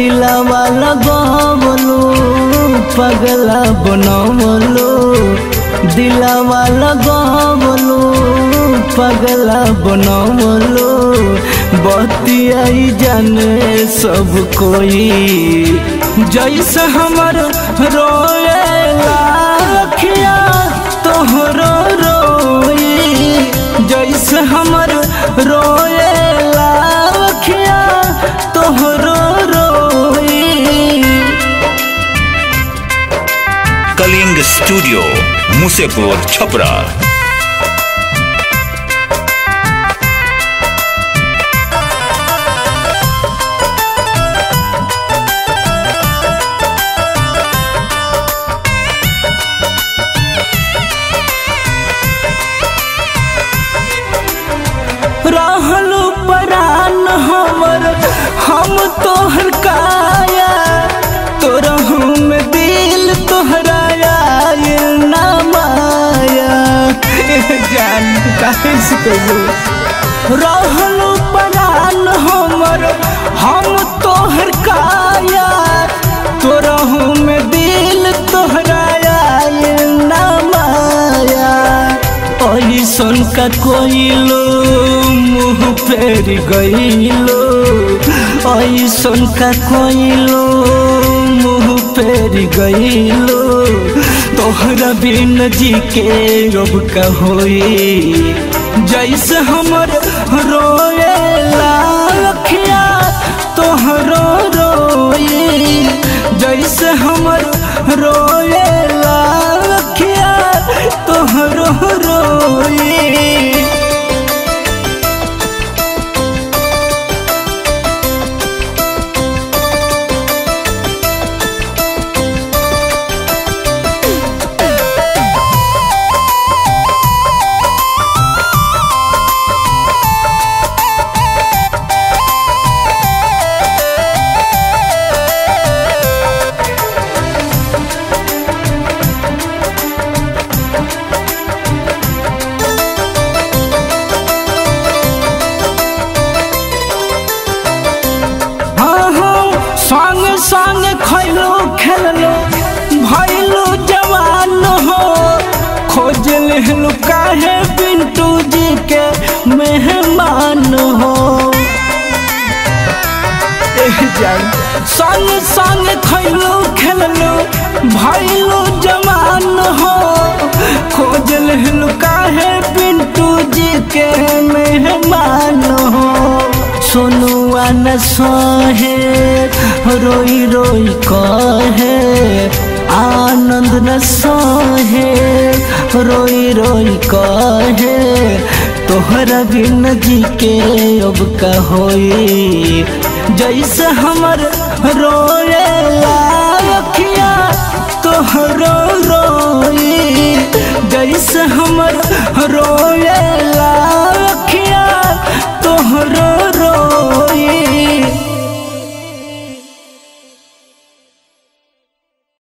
दिलावा लगवलू पगला बनवलू दिलावा लगवलू पगला बनवलू बतिया जाने सब कोई जैसे हमर रोए लाखिया तोहरो रोई जैसे हमर रोए लाखिया तोहरो रोई। कलिंग स्टूडियो मुसाफिर छबरा। हम तोहर काया तोरा हम दिल तोहराया ना माया जान रहलू परान हमर हम तोहर काया तोरा हम दिल तोहराया ना माया ऐसन का कोई लो मुँह फेर गईलो ऐसन का कोइलो मुँह फेर गईलो तोहरा बिन जी के अब का होई जैसे हमर रोए लाखिया तोहरो रोई जैसे हमर रोए लाखिया तोहरो रोई। पिंटू जी के मेहमान हो संग संग खैलो खेललो भैलो जवान हो खोजल लुका है पिंटू जी के मेहमान हो सोनुआ न सहे रोई रोई कहे आनंद न सहे रोई रोई कहे तोहरा बिन जी के अब का होई जैसे हमर रोए लाखिया तोहरो रोई जैसे हमर रोए ला